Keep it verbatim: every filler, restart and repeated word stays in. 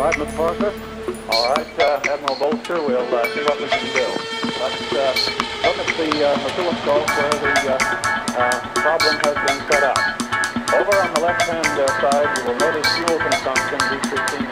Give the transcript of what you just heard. All right, Miz Parker. All right, uh, Admiral Bolster, we'll uh, see what we can do. Let's uh, look at the uh, oscilloscope where the uh, uh, problem has been set up. Over on the left-hand uh, side, you will notice fuel consumption decreasing